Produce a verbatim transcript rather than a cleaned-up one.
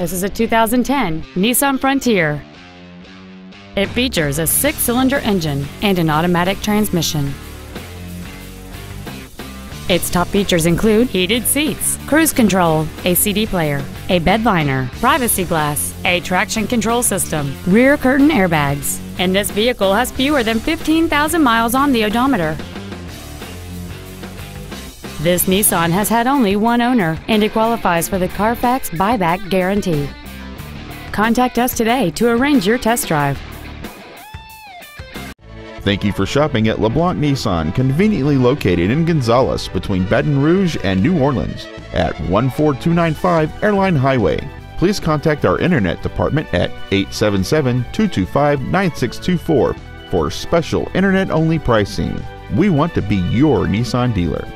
This is a two thousand ten Nissan Frontier. It features a six-cylinder engine and an automatic transmission. Its top features include heated seats, cruise control, a C D player, a bed liner, privacy glass, a traction control system, rear curtain airbags, and this vehicle has fewer than fifteen thousand miles on the odometer. This Nissan has had only one owner, and it qualifies for the Carfax buyback guarantee. Contact us today to arrange your test drive. Thank you for shopping at LeBlanc Nissan, conveniently located in Gonzales between Baton Rouge and New Orleans at one four two nine five Airline Highway. Please contact our Internet department at eight seven seven, two two five, nine six two four for special Internet-only pricing. We want to be your Nissan dealer.